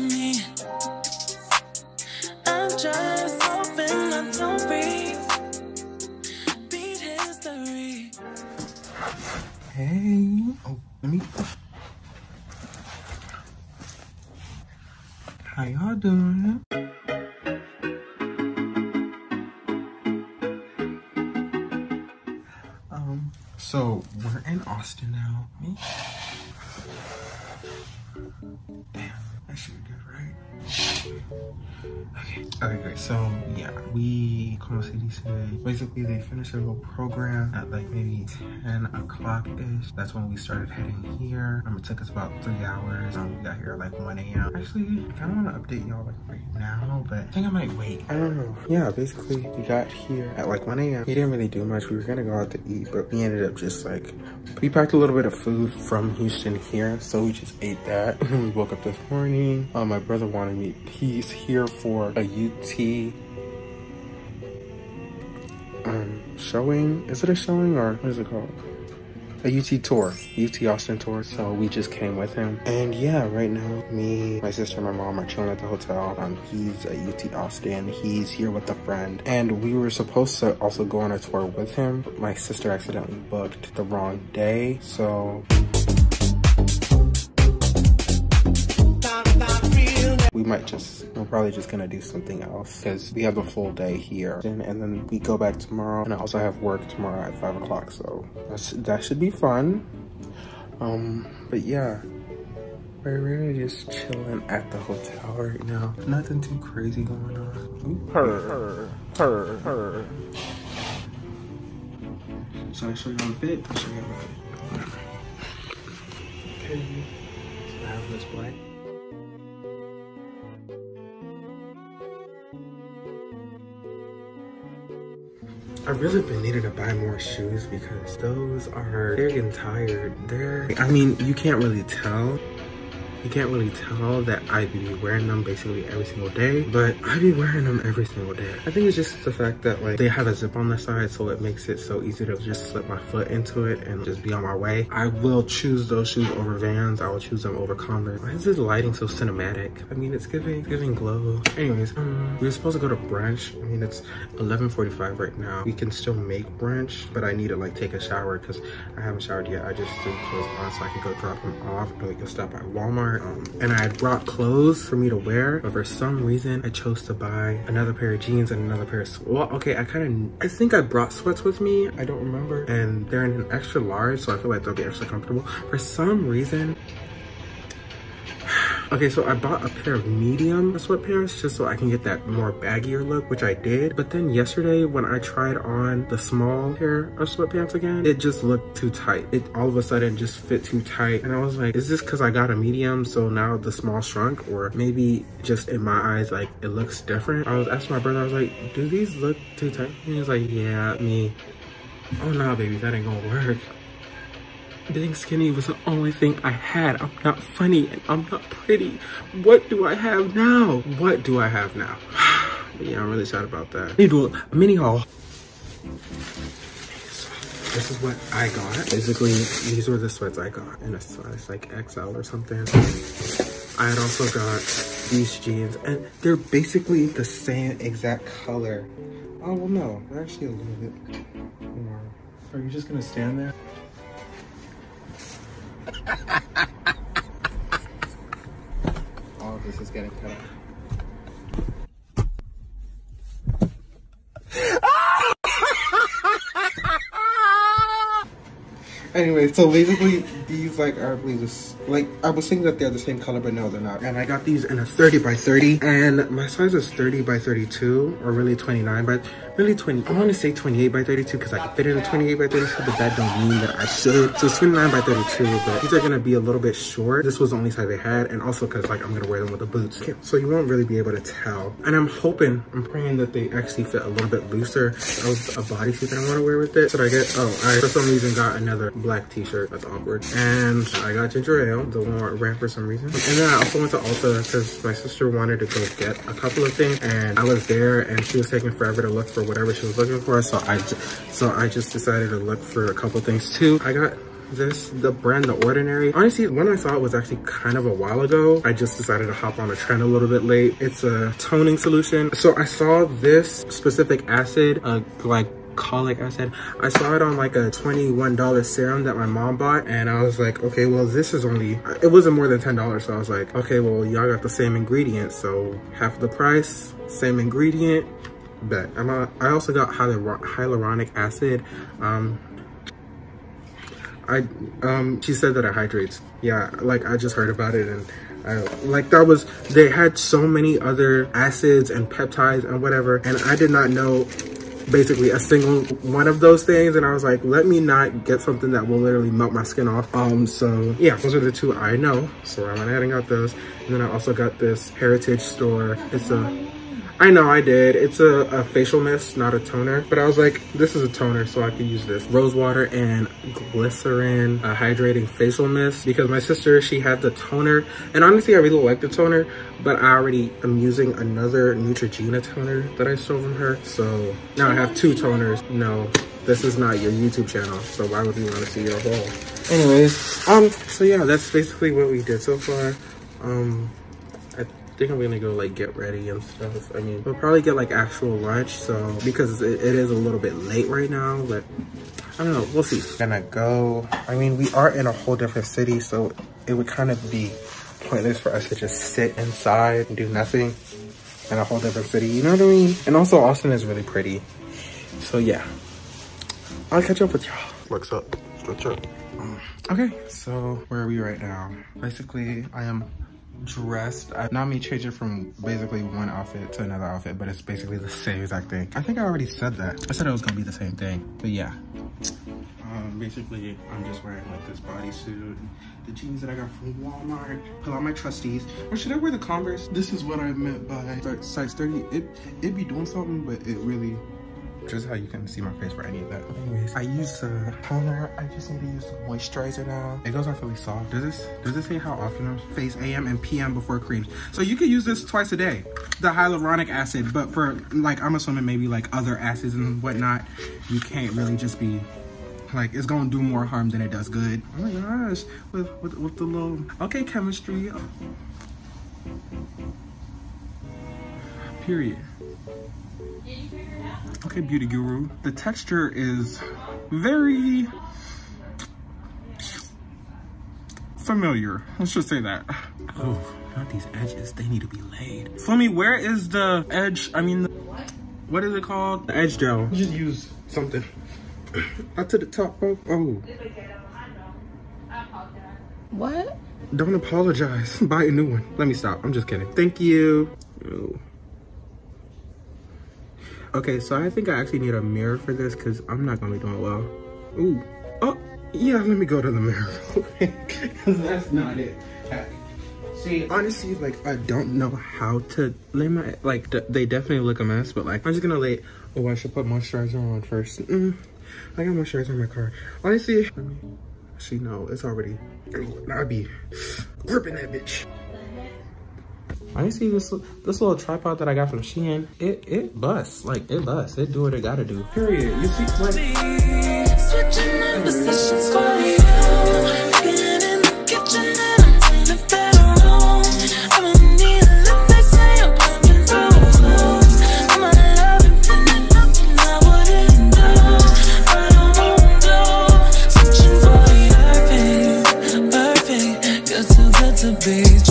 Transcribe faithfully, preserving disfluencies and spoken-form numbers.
to me. I'm just hoping I don't repeat history. Hey, oh, let me. How y'all doing? Um, so we're in Austin now. Me? Damn, that should be good, right? Okay, okay, great. So yeah, we close city today. Basically, they finished their little program at like maybe ten o'clock ish. That's when we started heading here. Um, it took us about three hours. Um, we got here at like one A M Actually, I kind of want to update y'all like right now, but I think I might wait. I don't know. Yeah, basically, we got here at like one A M We didn't really do much. We were gonna go out to eat, but we ended up just like we packed a little bit of food from Houston here, so we just ate that. We woke up this morning. Um, my brother wanted me. He's here for a U T um showing. Is it a showing or what is it called? A U T tour, U T Austin tour. So we just came with him. And yeah, right now, me, my sister, and my mom are chilling at the hotel. Um, he's at U T Austin. He's here with a friend. And we were supposed to also go on a tour with him. My sister accidentally booked the wrong day, so. We might just, we're probably just gonna do something else because we have a full day here. And, and then we go back tomorrow, and I also have work tomorrow at five o'clock. So that's, that should be fun. Um, but yeah, we're really just chilling at the hotel right now. Nothing too crazy going on. Her, her, her. So I show you how fit, I show you how fit. Okay, so I have this black. I've really been needing to buy more shoes because those are, they're getting tired. They're, I mean, you can't really tell. You can't really tell that I be wearing them basically every single day, but I be wearing them every single day. I think it's just the fact that like they have a zip on the side, so it makes it so easy to just slip my foot into it and just be on my way. I will choose those shoes over Vans. I will choose them over Converse. Why is this lighting so cinematic? I mean, it's giving, giving glow. Anyways, um, we were supposed to go to brunch. I mean, it's eleven forty-five right now. We can still make brunch, but I need to like take a shower because I haven't showered yet. I just threw clothes on so I can go drop them off and we can stop at Walmart. Um, and I had brought clothes for me to wear, but for some reason I chose to buy another pair of jeans and another pair of, well, okay, I kind of, I think I brought sweats with me, I don't remember, and they're in an extra large, so I feel like they'll be extra comfortable. For some reason, okay, so I bought a pair of medium sweatpants just so I can get that more baggier look, which I did. But then yesterday when I tried on the small pair of sweatpants again, it just looked too tight. It all of a sudden just fit too tight. And I was like, is this because I got a medium, so now the small shrunk? Or maybe just in my eyes, like it looks different. I was asking my brother, I was like, do these look too tight? And he was like, yeah, me. Oh no, baby, that ain't gonna work. Being skinny was the only thing I had. I'm not funny and I'm not pretty. What do I have now? What do I have now? Yeah, I'm really sad about that. I need to do a mini haul. This is what I got. Basically, these were the sweats I got in a size like X L or something. I had also got these jeans and they're basically the same exact color. Oh, well no, they're actually a little bit more. Are you just gonna stand there? All of this is getting cut out. Anyway, so basically these like are really just like I was thinking that they're the same color, but no, they're not. And I got these in a thirty by thirty, and my size is thirty by thirty-two, or really twenty-nine, but really twenty. I want to say twenty-eight by thirty-two because I can fit in a twenty-eight by thirty-two, but that don't mean that I should. So it's twenty-nine by thirty-two, but these are gonna be a little bit short. This was the only size they had, and also because like I'm gonna wear them with the boots, okay, so you won't really be able to tell. And I'm hoping, I'm praying that they actually fit a little bit looser. That was a bodysuit that I want to wear with it. Should I get? Oh, I for some reason got another black T-shirt. That's awkward. And I got ginger ale, the Walmart wrap for some reason. And then I also went to Ulta because my sister wanted to go get a couple of things, and I was there, and she was taking forever to look for whatever she was looking for. So I, so I just decided to look for a couple things too. I got this, the brand The Ordinary. Honestly, when I saw it was actually kind of a while ago. I just decided to hop on the trend a little bit late. It's a toning solution. So I saw this specific acid, uh, like Colic acid. I saw it on like a twenty-one dollar serum that my mom bought, and I was like, okay, well, this is only, it wasn't more than ten dollars. So I was like, okay, well, y'all got the same ingredients, so half the price, same ingredient, bet. I'm a, I also got hyalur hyaluronic acid. Um, I, um, she said that it hydrates. Yeah, like I just heard about it, and I, like that was, they had so many other acids and peptides and whatever, and I did not know basically a single one of those things, and I was like, let me not get something that will literally melt my skin off. Um so yeah, those are the two I know, so I went ahead and got those. And then I also got this Heritage Store, it's a I know I did it's a, a facial mist, not a toner, but I was like, this is a toner, so I could use this rose water and glycerin a hydrating facial mist, because my sister, she had the toner, and honestly I really like the toner, but I already am using another Neutrogena toner that I stole from her. So now I have two toners. No, this is not your YouTube channel, so why would you want to see your haul? Anyways, um, so yeah, that's basically what we did so far. Um, I think I'm gonna go like get ready and stuff. I mean, we'll probably get like actual lunch, so because it, it is a little bit late right now, but I don't know, we'll see. Gonna go, I mean, we are in a whole different city, so it would kind of be pointless for us to just sit inside and do nothing in a whole different city, you know what I mean? And also Austin is really pretty, so yeah, I'll catch up with y'all. What's up? What's up? Um, okay, so where are we right now? Basically, I am dressed. I, not me changing from basically one outfit to another outfit, but it's basically the same exact thing. I think I already said that. I said it was gonna be the same thing, but yeah. Um, basically, I'm just wearing like this bodysuit, the jeans that I got from Walmart, pull out my trusties, or should I wear the Converse? This is what I meant by size thirty. It, it be doing something, but it really, just how you can see my face for any of that. Anyways, I used the toner. I just need to use the moisturizer now. It goes off really soft. Does this, does this say how often I face A M and P M before creams? So you could use this twice a day, the hyaluronic acid, but for like, I'm assuming maybe like other acids and whatnot, you can't really just be, like, it's gonna do more harm than it does good. Oh my gosh, with, with, with the little, okay, chemistry. Oh. Period. Okay, beauty guru. The texture is very familiar. Let's just say that. Oh, not these edges, they need to be laid. Flemmy, where is the edge, I mean, the, what is it called? The edge gel. Just use something. Up to the top of, oh. What? Don't apologize, buy a new one. Let me stop, I'm just kidding. Thank you. Oh. Okay, so I think I actually need a mirror for this because I'm not gonna be doing well. Ooh, oh, yeah, let me go to the mirror real quick, because that's not it. See, honestly, like, I don't know how to lay my, like, they definitely look a mess, but like, I'm just gonna lay, oh, I should put moisturizer on first. Mm-mm. I got moisturizer in my car. Honestly, I mean, she know it's already. I'll be gripping that bitch. Honestly, this this little tripod that I got from Shein, it it busts, like it busts. It do what it gotta do. Period. You see, like. Switching up positions for you. Getting in the kitchen and I'm cleaning better home. I'm gonna need a look that say I'm coming through. I'm gonna love infinite, nothing I wouldn't do. I don't wanna go. Switching for you. Perfect, perfect. Good to, good to be.